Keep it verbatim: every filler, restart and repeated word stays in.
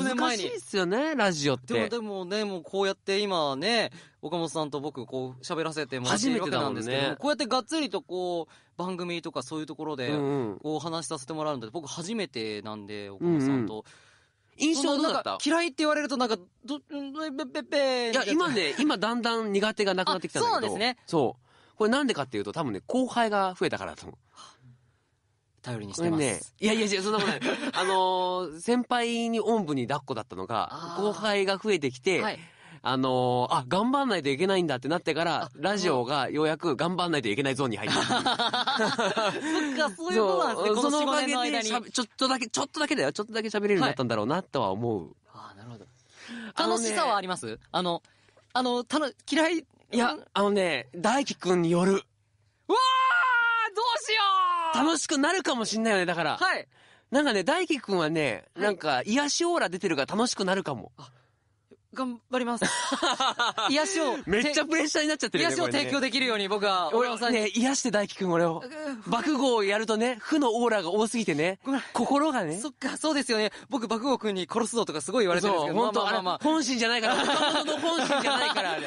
難しいっすよね、ラジオって。でもでもね、もうこうやって今ね、岡本さんと僕こう喋らせてもらってるわけなんですけど、初めてだもんね、こうやってがっつりとこう番組とかそういうところでこう話しさせてもらうので、僕初めてなんで岡本さんと。うんうん、印象どうだった？嫌いって言われるとなんかどべべべ。いや今ね、今だんだん苦手がなくなってきたんだけど。そうですね。そう。これなんでかっていうと多分ね、後輩が増えたからだと思う。頼りにしてます、ね、いやいやいや、そんなことないあのー、先輩におんぶに抱っこだったのが後輩が増えてきて、はい、あのー、あ頑張んないといけないんだってなってから、ラジオがようやく頑張んないといけないゾーンに入ってそっか、そういうことなんですね。そのおかげでしゃちょっとだけちょっとだけだよちょっとだけ喋れるようになったんだろうなとは思う、はい、あなるほど。楽しさはあります？あのあのたの嫌いいやあのね大輝くんによる。うわー、どうしよう、楽しくなるかもしんないよね。だから、はい、なんかね大輝くんはね、はい、なんか癒しオーラ出てるから楽しくなるかも。あ、頑張ります癒しをめっちゃプレッシャーになっちゃってるよね。癒しを提供できるように僕は俺をね癒して大輝くん、俺を爆豪をやるとね、負のオーラが多すぎてね、心がね。そっか、そうですよね。僕爆豪くんに殺すぞとかすごい言われてるんですけど、本当、まあまあまあ、本心じゃないから本心じゃないからあれ